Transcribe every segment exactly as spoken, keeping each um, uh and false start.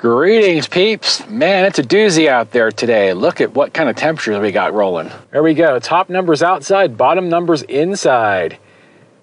Greetings, peeps. Man, it's a doozy out there today. Look at what kind of temperatures we got rolling. There we go. Top numbers outside, bottom numbers inside.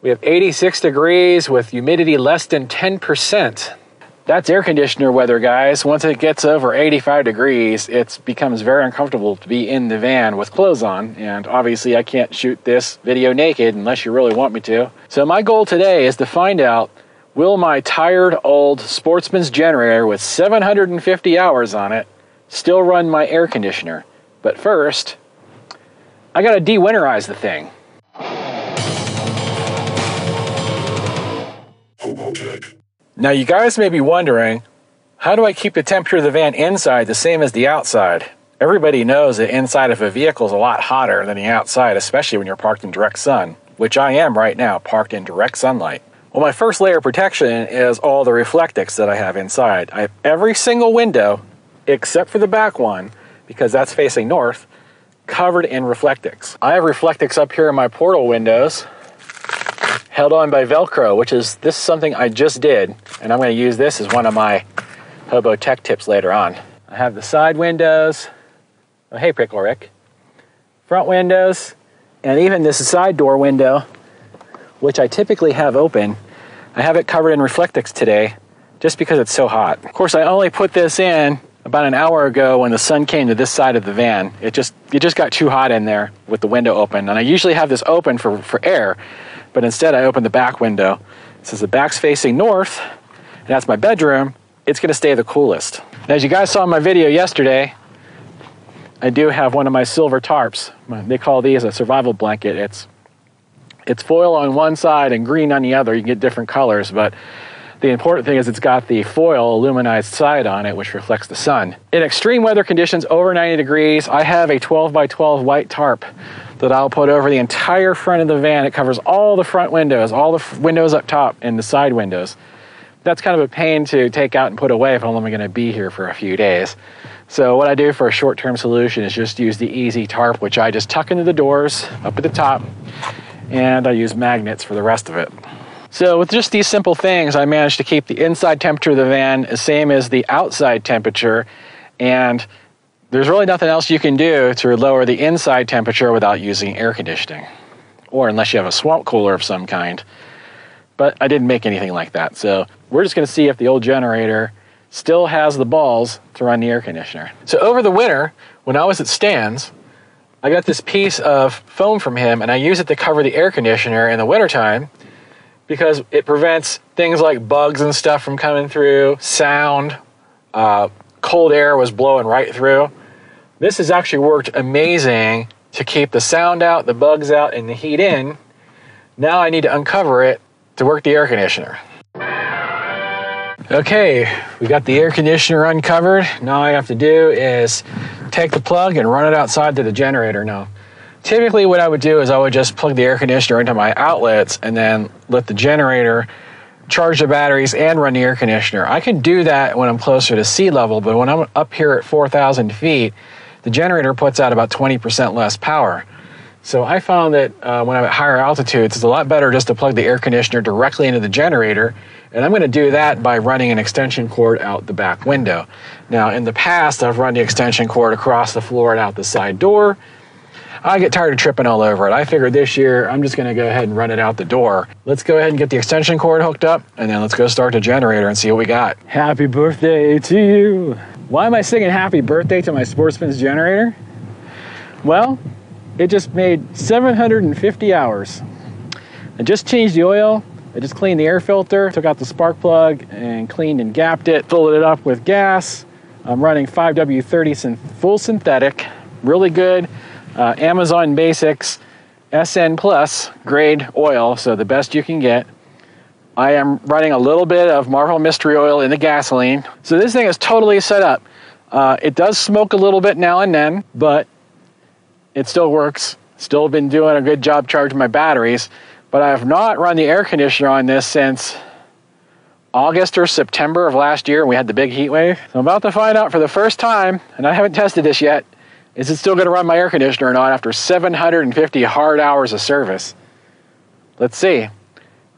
We have eighty-six degrees with humidity less than ten percent. That's air conditioner weather, guys. Once it gets over eighty-five degrees, it becomes very uncomfortable to be in the van with clothes on. And obviously I can't shoot this video naked unless you really want me to. So my goal today is to find out, will my tired old Sportsman's generator with seven hundred fifty hours on it still run my air conditioner? But first, I gotta de-winterize the thing. Now you guys may be wondering, how do I keep the temperature of the van inside the same as the outside? Everybody knows that inside of a vehicle is a lot hotter than the outside, especially when you're parked in direct sun, which I am right now, parked in direct sunlight. Well, my first layer of protection is all the Reflectix that I have inside. I have every single window, except for the back one, because that's facing north, covered in Reflectix. I have Reflectix up here in my portal windows, held on by Velcro, which is, this is something I just did, and I'm gonna use this as one of my hobo tech tips later on. I have the side windows, oh hey Pickle Rick, front windows, and even this side door window, which I typically have open. I have it covered in Reflectix today, just because it's so hot. Of course, I only put this in about an hour ago when the sun came to this side of the van. It just, it just got too hot in there with the window open, and I usually have this open for, for air, but instead I opened the back window. Since the back's facing north, and that's my bedroom, it's gonna stay the coolest. And as you guys saw in my video yesterday, I do have one of my silver tarps. They call these a survival blanket. It's, it's foil on one side and green on the other. You can get different colors, but the important thing is it's got the foil aluminized side on it, which reflects the sun. In extreme weather conditions over ninety degrees, I have a twelve by twelve white tarp that I'll put over the entire front of the van. It covers all the front windows, all the windows up top and the side windows. That's kind of a pain to take out and put away if I'm only gonna be here for a few days. So what I do for a short-term solution is just use the E Z Tarp, which I just tuck into the doors up at the top, and I use magnets for the rest of it. So with just these simple things, I managed to keep the inside temperature of the van the same as the outside temperature, and there's really nothing else you can do to lower the inside temperature without using air conditioning, or unless you have a swamp cooler of some kind. But I didn't make anything like that. So we're just gonna see if the old generator still has the balls to run the air conditioner. So over the winter, when I was at Stan's, I got this piece of foam from him and I use it to cover the air conditioner in the wintertime because it prevents things like bugs and stuff from coming through, sound, uh, cold air was blowing right through. This has actually worked amazing to keep the sound out, the bugs out, and the heat in. Now I need to uncover it to work the air conditioner. Okay, we got the air conditioner uncovered. Now all I have to do is take the plug and run it outside to the generator now. Typically what I would do is I would just plug the air conditioner into my outlets and then let the generator charge the batteries and run the air conditioner. I can do that when I'm closer to sea level, but when I'm up here at four thousand feet, the generator puts out about twenty percent less power. So I found that uh, when I'm at higher altitudes, it's a lot better just to plug the air conditioner directly into the generator. And I'm gonna do that by running an extension cord out the back window. Now in the past, I've run the extension cord across the floor and out the side door. I get tired of tripping all over it. I figured this year, I'm just gonna go ahead and run it out the door. Let's go ahead and get the extension cord hooked up and then let's go start the generator and see what we got. Happy birthday to you. Why am I singing happy birthday to my Sportsman's generator? Well, it just made seven hundred fifty hours. I just changed the oil. I just cleaned the air filter, took out the spark plug and cleaned and gapped it, filled it up with gas. I'm running five W thirty full synthetic, really good. Uh, Amazon Basics S N Plus grade oil, so the best you can get. I am running a little bit of Marvel Mystery Oil in the gasoline. So this thing is totally set up. Uh, it does smoke a little bit now and then, but it still works. Still been doing a good job charging my batteries, but I have not run the air conditioner on this since August or September of last year. We had the big heat wave. So I'm about to find out for the first time, and I haven't tested this yet, is it still gonna run my air conditioner or not after seven hundred fifty hard hours of service? Let's see.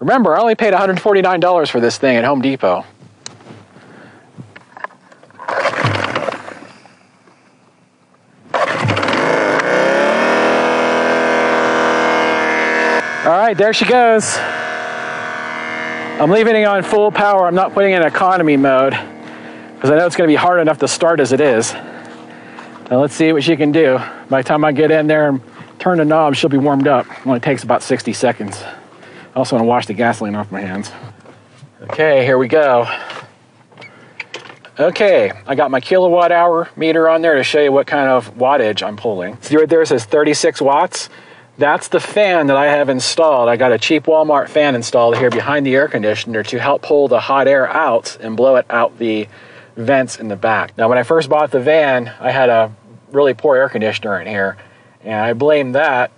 Remember, I only paid one hundred forty-nine dollars for this thing at Home Depot. right, there she goes. I'm leaving it on full power. I'm not putting it in economy mode because I know it's going to be hard enough to start as it is. Now let's see what she can do. By the time I get in there and turn the knob, she'll be warmed up. It only takes about sixty seconds. I also want to wash the gasoline off my hands. Okay, here we go. Okay, I got my kilowatt hour meter on there to show you what kind of wattage I'm pulling. See right there, it says thirty-six watts. That's the fan that I have installed. I got a cheap Walmart fan installed here behind the air conditioner to help pull the hot air out and blow it out the vents in the back. Now, when I first bought the van, I had a really poor air conditioner in here, and I blame that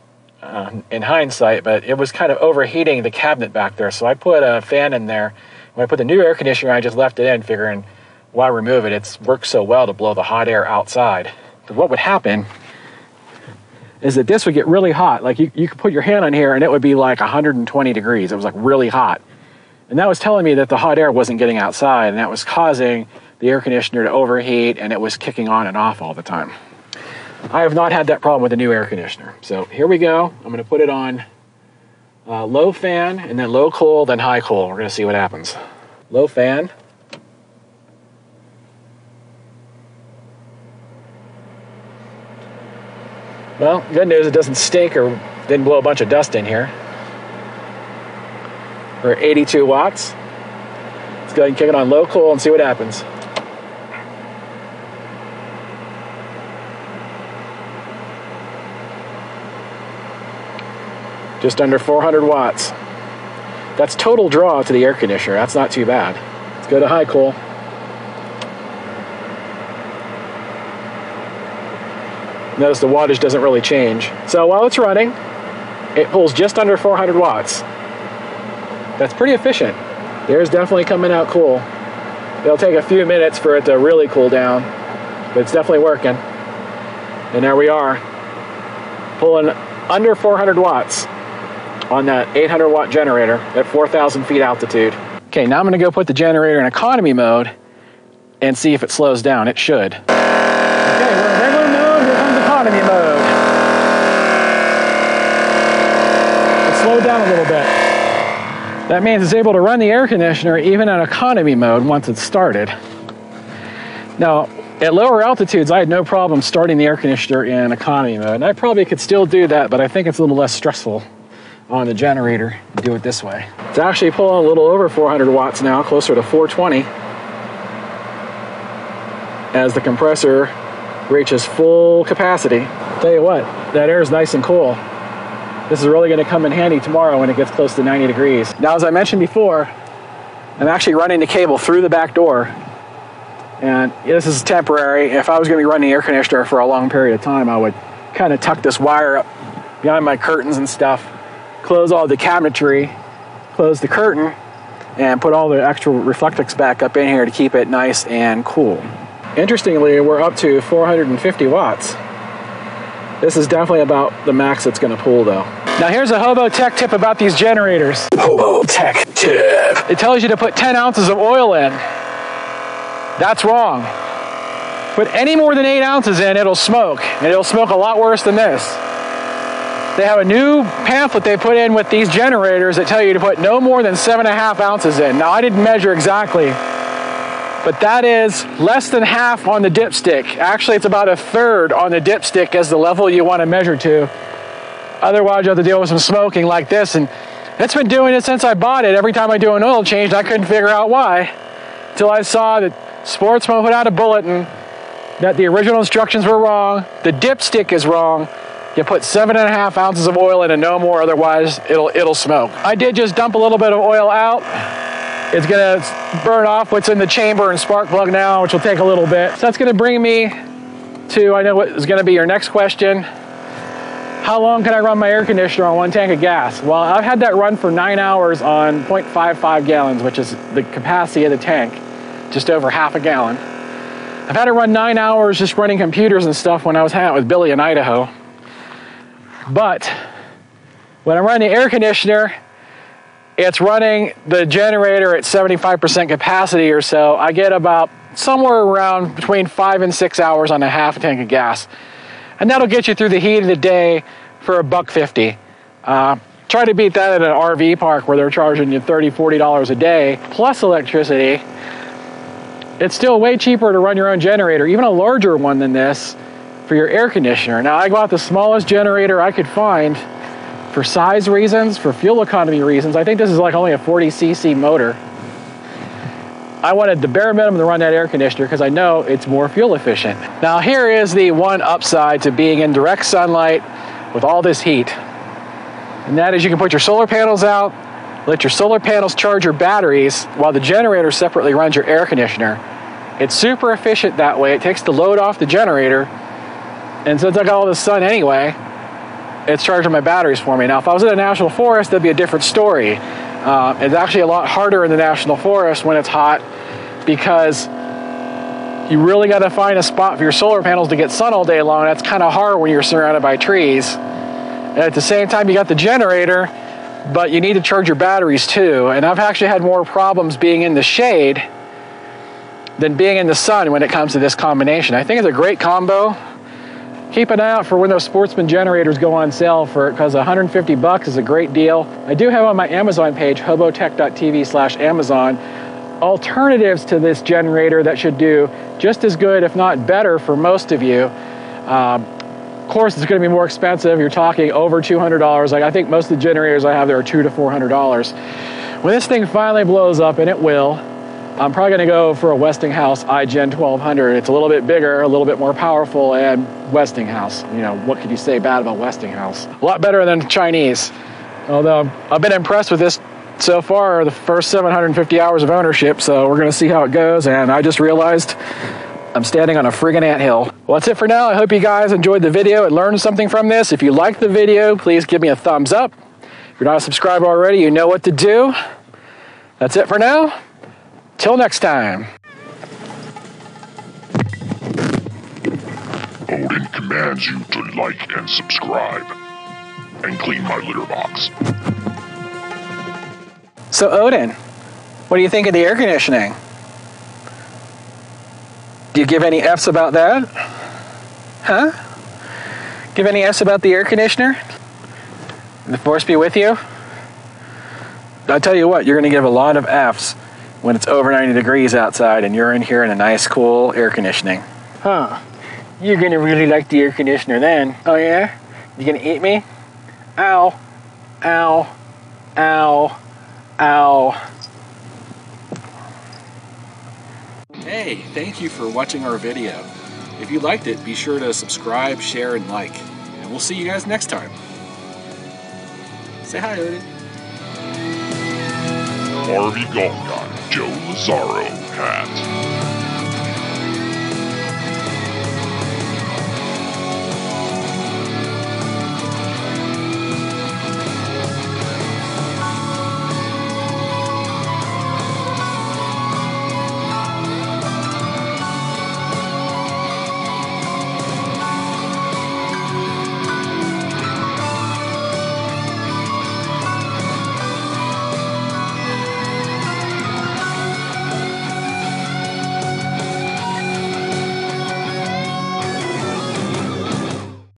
uh, in hindsight, but it was kind of overheating the cabinet back there. So I put a fan in there. When I put the new air conditioner, I just left it in, figuring, why remove it? It's worked so well to blow the hot air outside. So what would happen is that this would get really hot. Like you, you could put your hand on here and it would be like one hundred twenty degrees. It was like really hot. And that was telling me that the hot air wasn't getting outside, and that was causing the air conditioner to overheat, and it was kicking on and off all the time. I have not had that problem with the new air conditioner. So here we go. I'm gonna put it on uh, low fan, and then low cool, then high cool. We're gonna see what happens. Low fan. Well, good news, it doesn't stink or didn't blow a bunch of dust in here. We're at eighty-two watts. Let's go ahead and kick it on low cool and see what happens. Just under four hundred watts. That's total draw to the air conditioner. That's not too bad. Let's go to high cool. Notice the wattage doesn't really change. So while it's running, it pulls just under four hundred watts. That's pretty efficient. The air's definitely coming out cool. It'll take a few minutes for it to really cool down, but it's definitely working. And there we are, pulling under four hundred watts on that eight hundred watt generator at four thousand feet altitude. Okay, now I'm gonna go put the generator in economy mode and see if it slows down. It should. Okay, well, there mode. It slowed down a little bit. That means it's able to run the air conditioner even in economy mode once it's started. Now, at lower altitudes, I had no problem starting the air conditioner in economy mode. And I probably could still do that, but I think it's a little less stressful on the generator to do it this way. It's actually pulling a little over four hundred watts now, closer to four twenty, as the compressor reaches full capacity. Tell you what, that air is nice and cool. This is really going to come in handy tomorrow when it gets close to ninety degrees. Now, as I mentioned before, I'm actually running the cable through the back door, and this is temporary. If I was going to be running the air conditioner for a long period of time, I would kind of tuck this wire up behind my curtains and stuff, close all the cabinetry, close the curtain, and put all the extra Reflectix back up in here to keep it nice and cool. Interestingly, we're up to four hundred fifty watts. This is definitely about the max it's gonna pull though. Now here's a hobo tech tip about these generators. Hobo tech tip. It tells you to put ten ounces of oil in. That's wrong. Put any more than eight ounces in, it'll smoke. And it'll smoke a lot worse than this. They have a new pamphlet they put in with these generators that tell you to put no more than seven and a half ounces in. Now I didn't measure exactly, but that is less than half on the dipstick. Actually, it's about a third on the dipstick as the level you want to measure to. Otherwise, you have to deal with some smoking like this. And it's been doing it since I bought it. Every time I do an oil change, I couldn't figure out why, until I saw that Sportsman put out a bulletin that the original instructions were wrong. The dipstick is wrong. You put seven and a half ounces of oil in and no more, otherwise it'll, it'll smoke. I did just dump a little bit of oil out. It's gonna burn off what's in the chamber and spark plug now, which will take a little bit. So that's gonna bring me to, I know what is gonna be your next question. How long can I run my air conditioner on one tank of gas? Well, I've had that run for nine hours on point five five gallons, which is the capacity of the tank, just over half a gallon. I've had it run nine hours just running computers and stuff when I was hanging out with Billy in Idaho. But when I run the air conditioner, it's running the generator at seventy-five percent capacity or so. I get about somewhere around between five and six hours on a half tank of gas. And that'll get you through the heat of the day for a buck fifty. Uh, Try to beat that at an R V park where they're charging you thirty, forty dollars a day plus electricity. It's still way cheaper to run your own generator, even a larger one than this, for your air conditioner. Now, I got the smallest generator I could find for size reasons, for fuel economy reasons. I think this is like only a forty C C motor. I wanted the bare minimum to run that air conditioner because I know it's more fuel efficient. Now, here is the one upside to being in direct sunlight with all this heat. And that is you can put your solar panels out, let your solar panels charge your batteries while the generator separately runs your air conditioner. It's super efficient that way. It takes the load off the generator. And since I got all the sun anyway, it's charging my batteries for me. Now, if I was in a national forest, that'd be a different story. Uh, it's actually a lot harder in the national forest when it's hot because you really got to find a spot for your solar panels to get sun all day long. That's kind of hard when you're surrounded by trees. And at the same time, you got the generator, but you need to charge your batteries too. And I've actually had more problems being in the shade than being in the sun when it comes to this combination. I think it's a great combo. Keep an eye out for when those Sportsman generators go on sale for, because one hundred fifty bucks is a great deal. I do have on my Amazon page, hobotech dot T V slash Amazon, alternatives to this generator that should do just as good, if not better, for most of you. Um, Of course, it's going to be more expensive. You're talking over two hundred dollars. Like, I think most of the generators I have there are two hundred to four hundred dollars. When this thing finally blows up, and it will, I'm probably going to go for a Westinghouse i gen twelve hundred. It's a little bit bigger, a little bit more powerful, and Westinghouse. You know, what could you say bad about Westinghouse? A lot better than Chinese. Although, I've been impressed with this so far, the first seven hundred fifty hours of ownership, so we're going to see how it goes, and I just realized I'm standing on a friggin' anthill. Well, that's it for now. I hope you guys enjoyed the video and learned something from this. If you liked the video, please give me a thumbs up. If you're not a subscriber already, you know what to do. That's it for now. Till next time. Odin commands you to like and subscribe and clean my litter box. So, Odin, what do you think of the air conditioning? Do you give any F's about that? Huh? Give any F's about the air conditioner? May the force be with you? I'll tell you what, you're gonna give a lot of F's when it's over ninety degrees outside and you're in here in a nice, cool air conditioning. Huh, you're gonna really like the air conditioner then. Oh yeah? You gonna eat me? Ow, ow, ow, ow. Hey, thank you for watching our video. If you liked it, be sure to subscribe, share, and like. And we'll see you guys next time. Say hi, Odin. R V Golf Guy Joe Lazzaro hat.